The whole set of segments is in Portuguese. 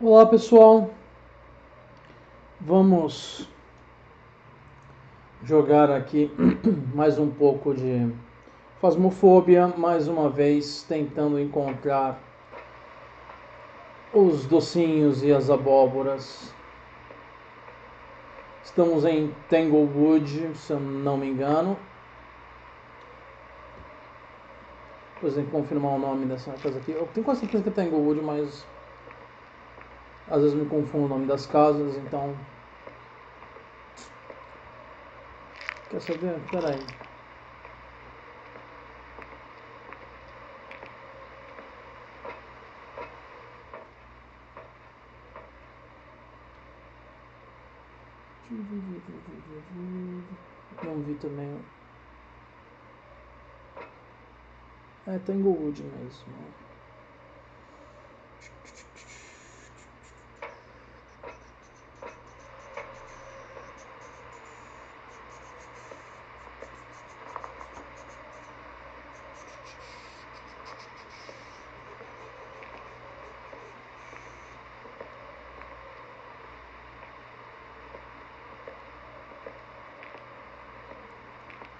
Olá pessoal, vamos jogar aqui mais um pouco de Phasmophobia, mais uma vez tentando encontrar os docinhos e as abóboras. Estamos em Tanglewood, se eu não me engano. Depois em confirmar o nome dessa casa aqui. Eu tenho quase certeza que é Tanglewood, mas às vezes me confundo o nome das casas, então... Quer saber? Peraí. Não vi também. É Tanglewood mesmo.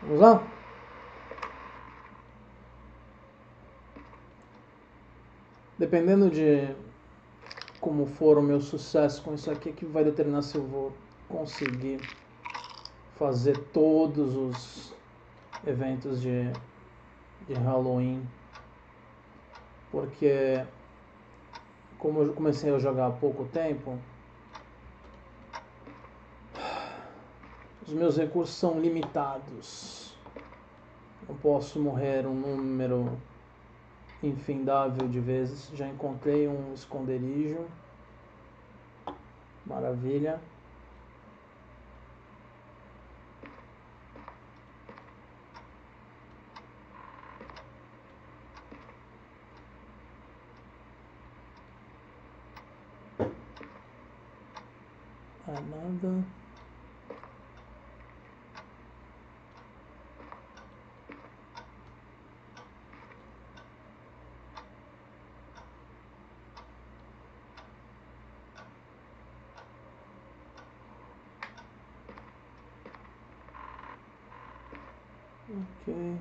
Vamos lá? Dependendo de como for o meu sucesso com isso aqui, que vai determinar se eu vou conseguir fazer todos os eventos de Halloween. Porque como eu comecei a jogar há pouco tempo, os meus recursos são limitados. Eu posso morrer um número infindável de vezes. Já encontrei um esconderijo. Maravilha. Ah, nada. Ok.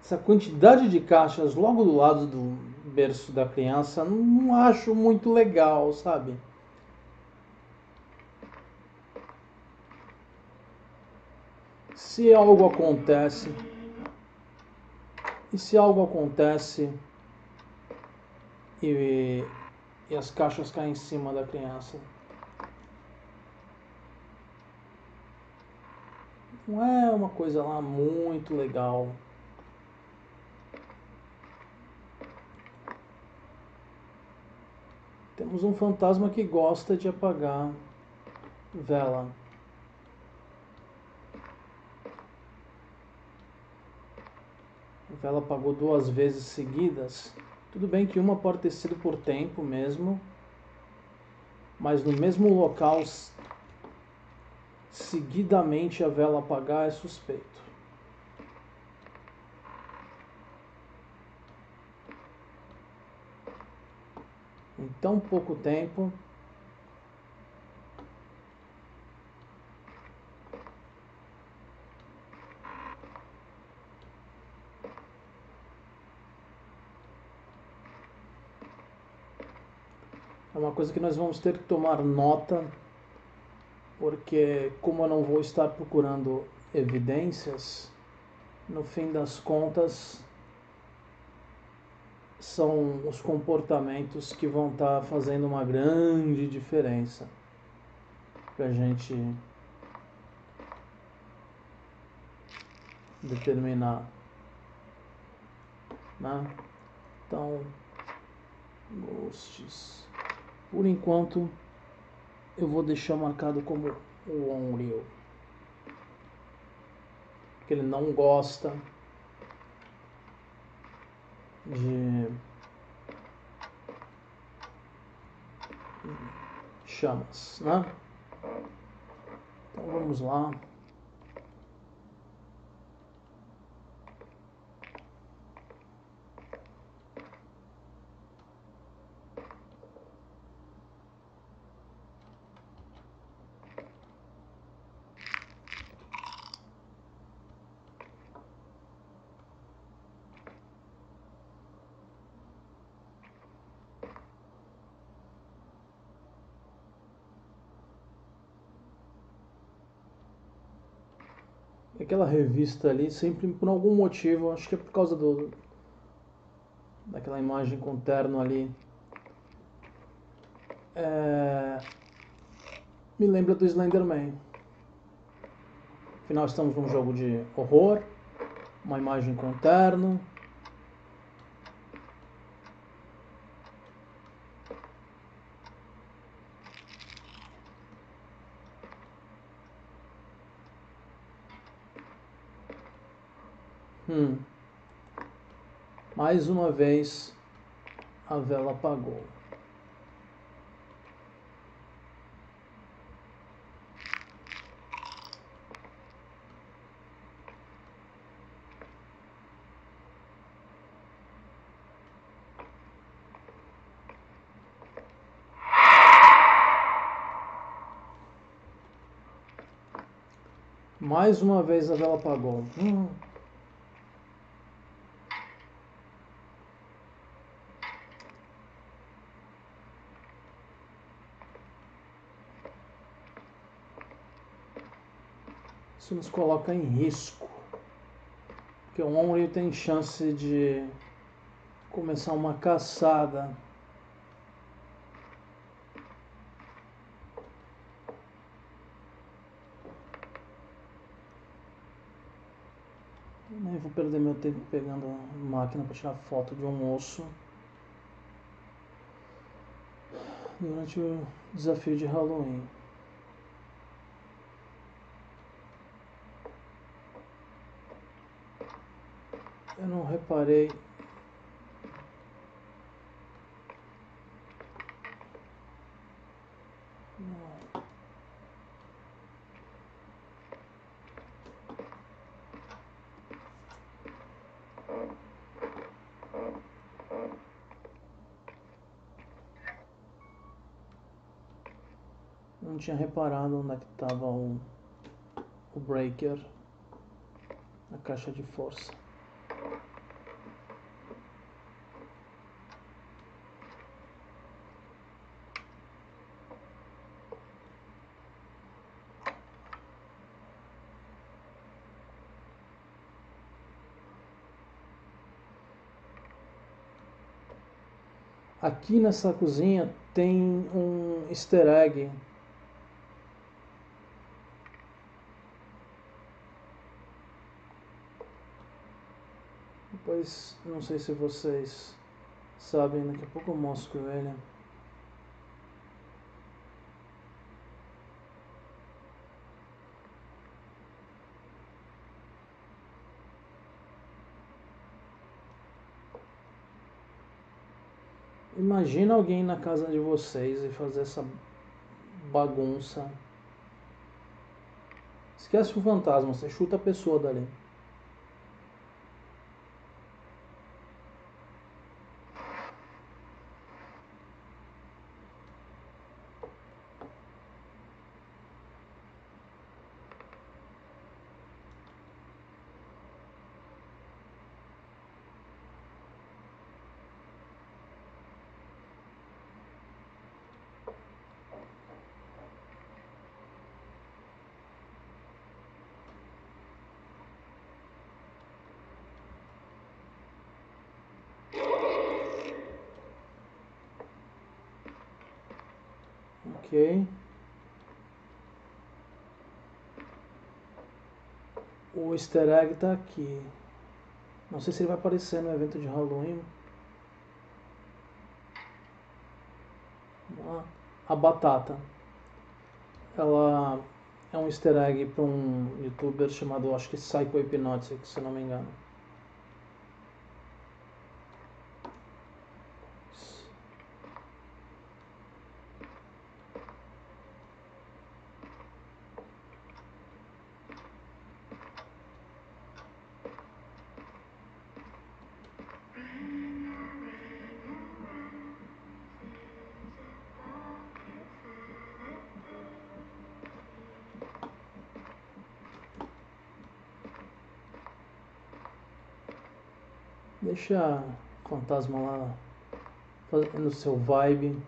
Essa quantidade de caixas logo do lado do berço da criança, não acho muito legal, sabe? Se algo acontece... E se algo acontece... E as caixas caem em cima da criança. Não é uma coisa lá muito legal. Temos um fantasma que gosta de apagar vela. A vela apagou 2 vezes seguidas. Tudo bem que uma pode ter sido por tempo mesmo, mas no mesmo local, seguidamente a vela apagar é suspeito. Em tão pouco tempo... É uma coisa que nós vamos ter que tomar nota, porque como eu não vou estar procurando evidências, no fim das contas, são os comportamentos que vão estar fazendo uma grande diferença para a gente determinar, né? Então, gostos. Por enquanto, eu vou deixar marcado como o Onryo, porque ele não gosta em chamas, né? Então vamos lá. Aquela revista ali, sempre por algum motivo, acho que é por causa do daquela imagem com terno ali, me lembra do Slenderman. Afinal, estamos num jogo de horror, uma imagem com terno. Mais uma vez, a vela apagou. Mais uma vez, a vela apagou. Isso nos coloca em risco, porque o Onryo tem chance de começar uma caçada. Eu nem vou perder meu tempo pegando a máquina para tirar foto de um osso durante o desafio de Halloween. Eu não reparei. Não. Não tinha reparado onde é que estava o breaker, a caixa de força. Aqui nessa cozinha tem um easter egg. Depois, não sei se vocês sabem, daqui a pouco eu mostro ele. Imagina alguém na casa de vocês e fazer essa bagunça. Esquece o fantasma, você chuta a pessoa dali. O easter egg tá aqui. Não sei se ele vai aparecer no evento de Halloween. A batata, ela é um easter egg para um youtuber chamado, acho que Psycho Hipnotic, se não me engano. Deixa o fantasma lá fazendo seu vibe.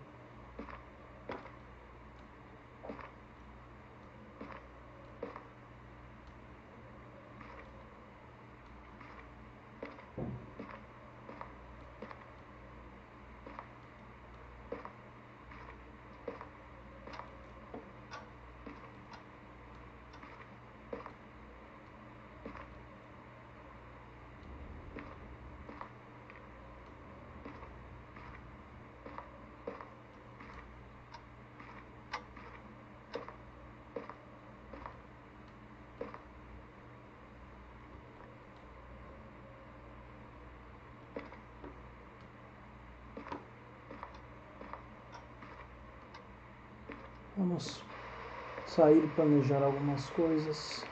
Vamos sair e planejar algumas coisas.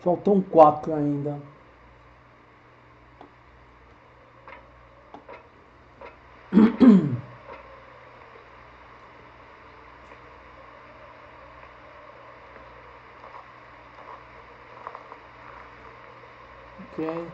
Faltam 4 ainda. Ok.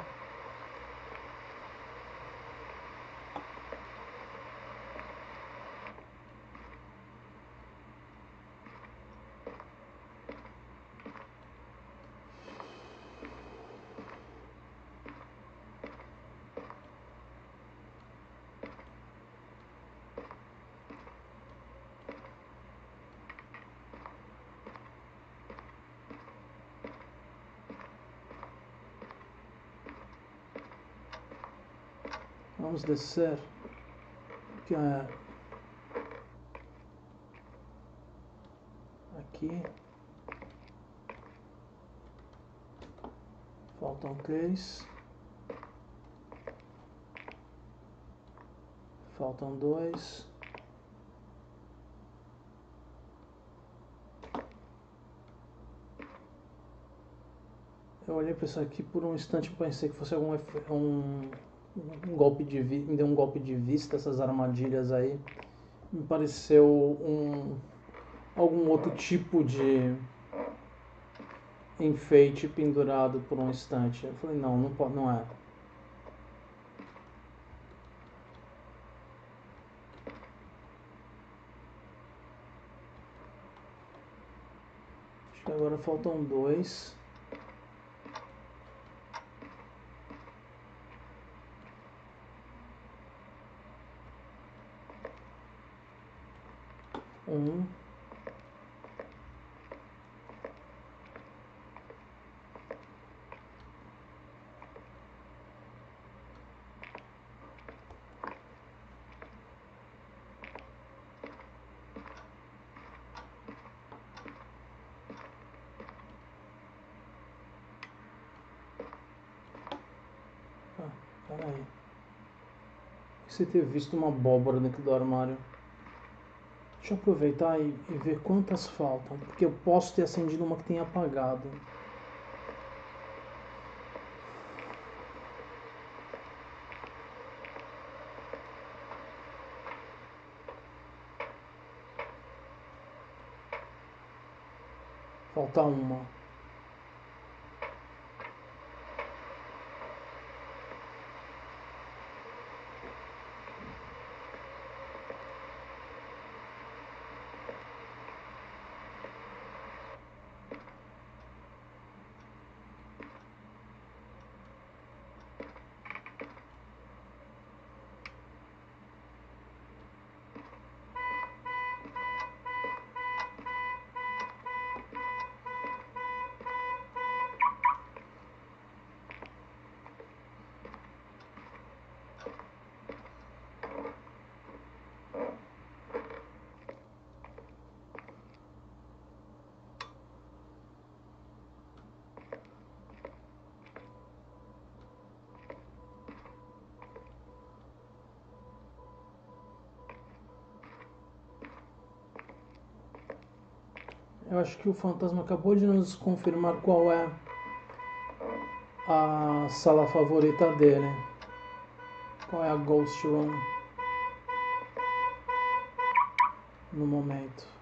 Vamos descer, aqui, faltam 3, faltam 2, eu olhei para isso aqui por um instante e pensei que fosse algum me deu um golpe de vista essas armadilhas aí. Me pareceu algum outro tipo de enfeite pendurado por um instante. Eu falei, não é. Acho que agora faltam 2. Peraí. Você ter visto uma abóbora dentro do armário. Deixa eu aproveitar e ver quantas faltam, porque eu posso ter acendido uma que tenha apagado. Falta uma. Eu acho que o fantasma acabou de nos confirmar qual é a sala favorita dele. Qual é a Ghost Room no momento.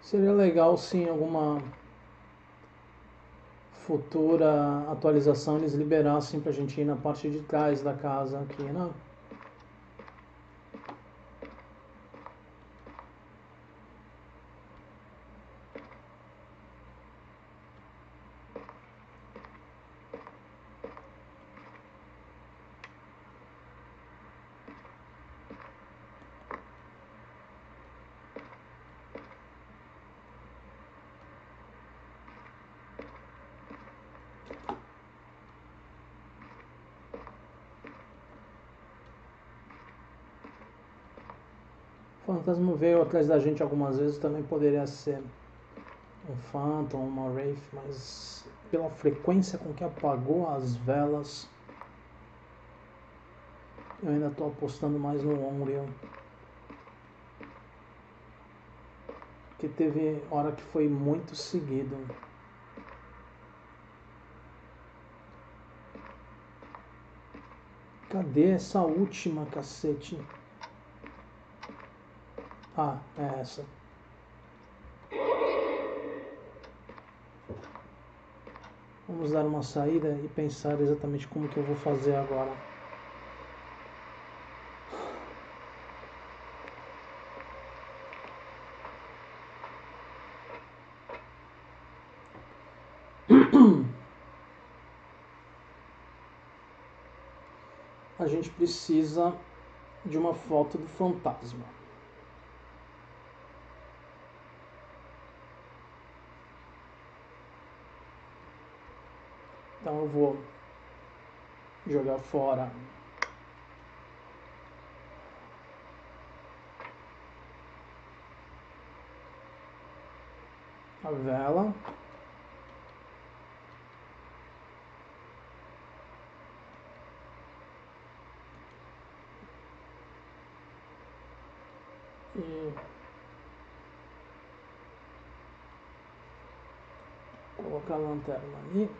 Seria legal, sim, alguma futura atualização eles liberassem pra gente ir na parte de trás da casa aqui, né? O fantasma veio atrás da gente algumas vezes, também poderia ser um Phantom, uma Wraith, mas pela frequência com que apagou as velas, eu ainda estou apostando mais no Onryo. Que teve hora que foi muito seguido. Cadê essa última, cacete? Ah, é essa. Vamos dar uma saída e pensar exatamente como que eu vou fazer agora. A gente precisa de uma foto do fantasma. Então eu vou jogar fora a vela e colocar a lanterna ali.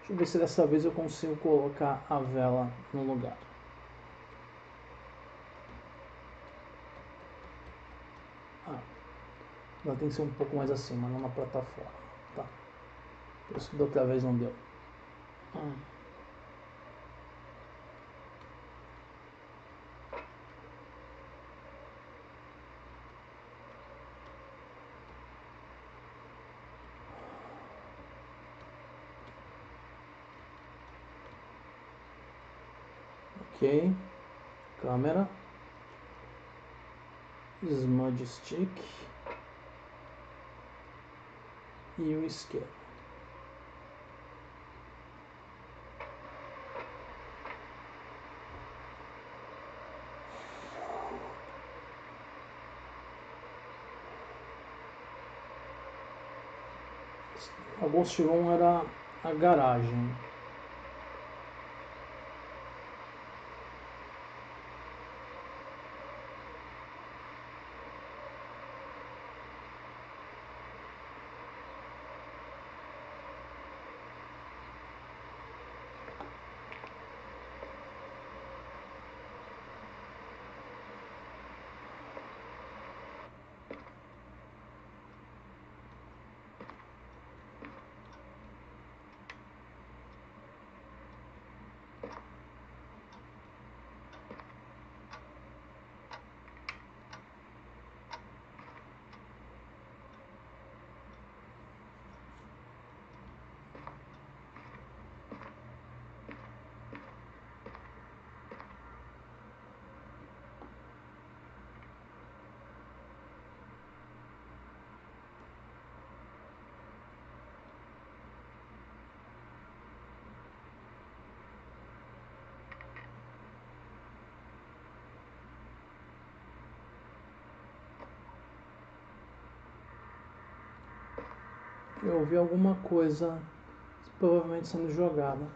Deixa eu ver se dessa vez eu consigo colocar a vela no lugar. Ah, ela tem que ser um pouco mais acima, não na plataforma. Tá. Por isso que da outra vez não deu. Ok, câmera, smudge stick e o isqueiro. A Ghost Room era a garagem. Eu ouvi alguma coisa provavelmente sendo jogada.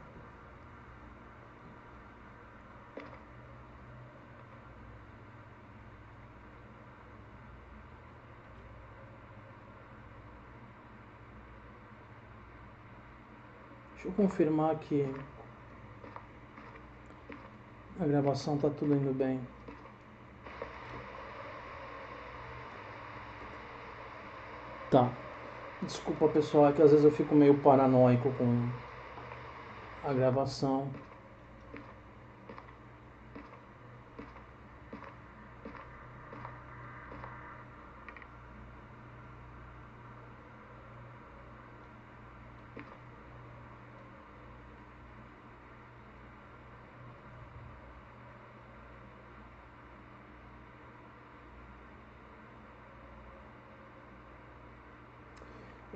Deixa eu confirmar que a gravação tá tudo indo bem. Tá. Desculpa, pessoal, é que às vezes eu fico meio paranoico com a gravação.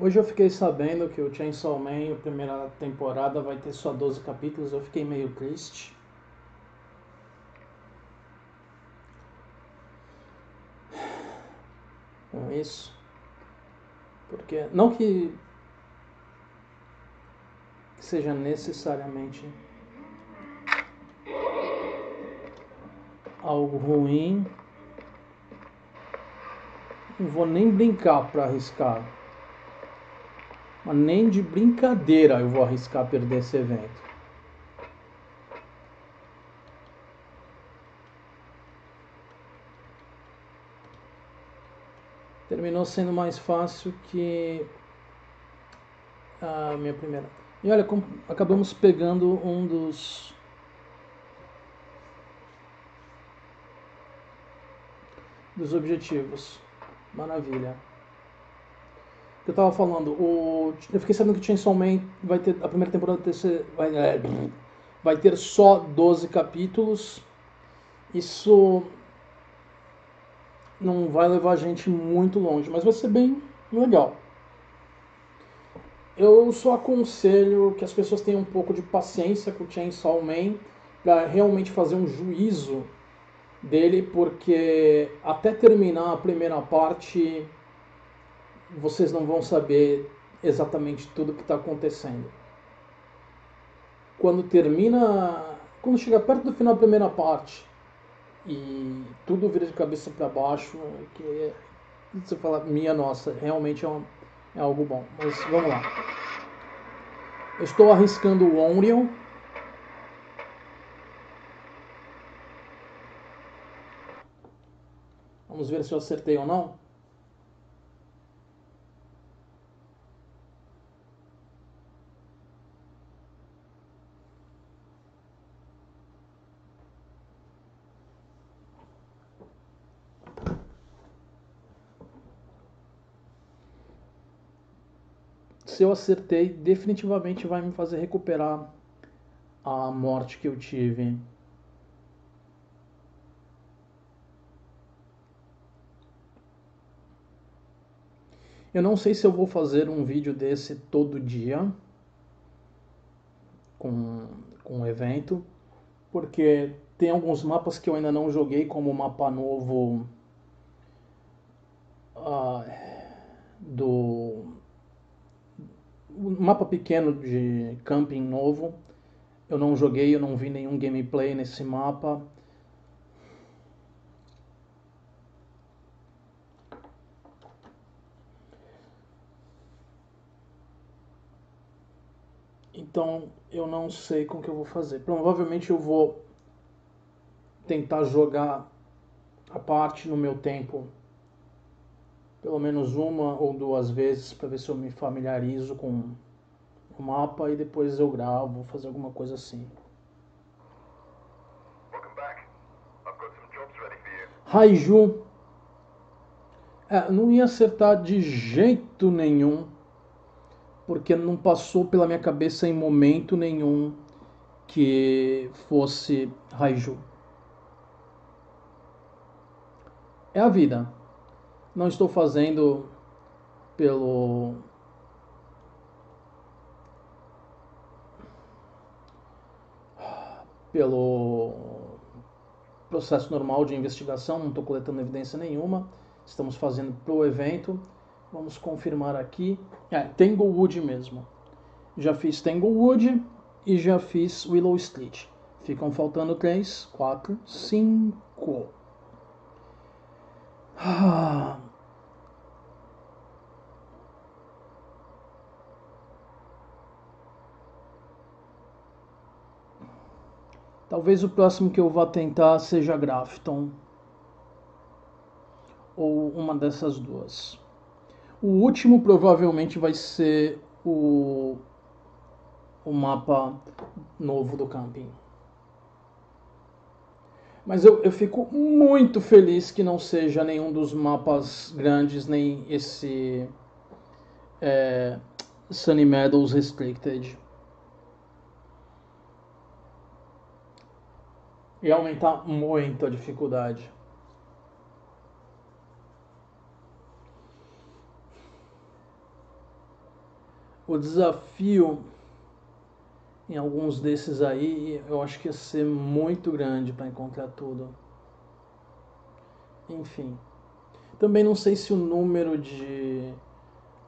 Hoje eu fiquei sabendo que o Chainsaw Man, a primeira temporada, vai ter só 12 capítulos. Eu fiquei meio triste. Com isso. Porque, não que seja necessariamente algo ruim. Não vou nem brincar pra arriscar. Mas nem de brincadeira eu vou arriscar perder esse evento. Terminou sendo mais fácil que a minha primeira. E olha, acabamos pegando um dos... objetivos. Maravilha. Eu tava falando, eu fiquei sabendo que o Chainsaw Man vai ter, a primeira temporada vai ter só 12 capítulos. Isso não vai levar a gente muito longe, mas vai ser bem legal. Eu só aconselho que as pessoas tenham um pouco de paciência com o Chainsaw Man para realmente fazer um juízo dele, porque até terminar a primeira parte... vocês não vão saber exatamente tudo o que está acontecendo. Quando termina... quando chega perto do final da primeira parte e tudo vira de cabeça para baixo, que você fala, minha nossa, realmente é algo bom. Mas vamos lá. Eu estou arriscando o Onryo. Vamos ver se eu acertei ou não. Se eu acertei, definitivamente vai me fazer recuperar a morte que eu tive. Eu não sei se eu vou fazer um vídeo desse todo dia, com o evento, porque tem alguns mapas que eu ainda não joguei, como o mapa novo um mapa pequeno de camping novo. Eu não joguei, eu não vi nenhum gameplay nesse mapa. Então, eu não sei como que eu vou fazer. Provavelmente eu vou tentar jogar a parte no meu tempo. Pelo menos uma ou duas vezes para ver se eu me familiarizo com o mapa e depois eu gravo, vou fazer alguma coisa assim. Raiju. É, não ia acertar de jeito nenhum, porque não passou pela minha cabeça em momento nenhum que fosse Raiju. É a vida. Não estou fazendo pelo processo normal de investigação, não estou coletando evidência nenhuma, estamos fazendo para o evento, Vamos confirmar aqui. É, Tanglewood mesmo. Já fiz Tanglewood e já fiz Willow Street. Ficam faltando 3, 4, 5. Ah. Talvez o próximo que eu vá tentar seja Grafton. Ou uma dessas duas. O último provavelmente vai ser o mapa novo do camping. Mas eu fico muito feliz que não seja nenhum dos mapas grandes, nem esse Sunny Meadows Restricted. E aumentar muito a dificuldade. O desafio em alguns desses aí, eu acho que ia ser muito grande para encontrar tudo. Enfim. Também não sei se o número de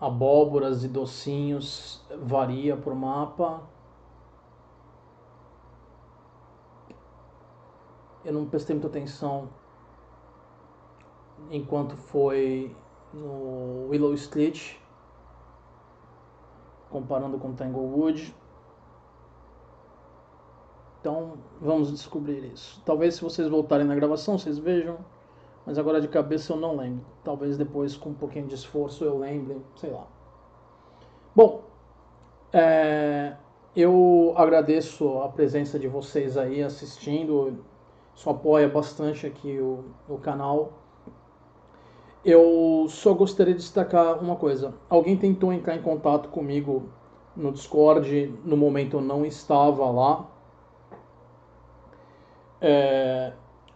abóboras e docinhos varia por mapa. Eu não prestei muita atenção enquanto foi no Willow Street, comparando com Tanglewood. Então, vamos descobrir isso. Talvez se vocês voltarem na gravação, vocês vejam. Mas agora de cabeça eu não lembro. Talvez depois, com um pouquinho de esforço, eu lembre. Sei lá. Bom, eu agradeço a presença de vocês aí assistindo. Isso apoia bastante aqui o canal. Eu só gostaria de destacar uma coisa. Alguém tentou entrar em contato comigo no Discord. No momento eu não estava lá.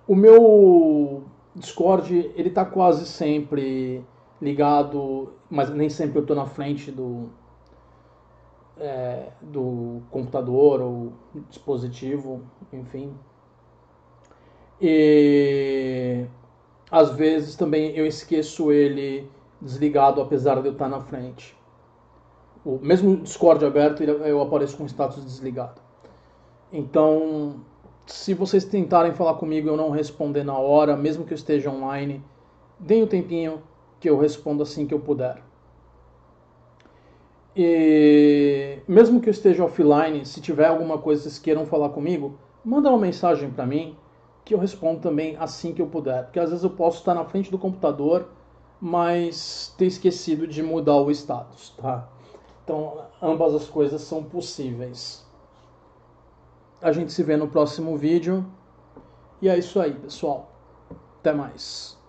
O meu Discord, ele tá quase sempre ligado, mas nem sempre eu tô na frente do computador ou dispositivo, enfim. E às vezes também eu esqueço ele desligado, apesar de eu estar na frente. O mesmo Discord aberto, eu apareço com status desligado. Então, se vocês tentarem falar comigo e eu não responder na hora, mesmo que eu esteja online, deem um tempinho que eu respondo assim que eu puder. E mesmo que eu esteja offline, se tiver alguma coisa que vocês queiram falar comigo, manda uma mensagem para mim, que eu respondo também assim que eu puder. Porque às vezes eu posso estar na frente do computador, mas ter esquecido de mudar o status, tá? Então, ambas as coisas são possíveis. A gente se vê no próximo vídeo. E é isso aí, pessoal. Até mais.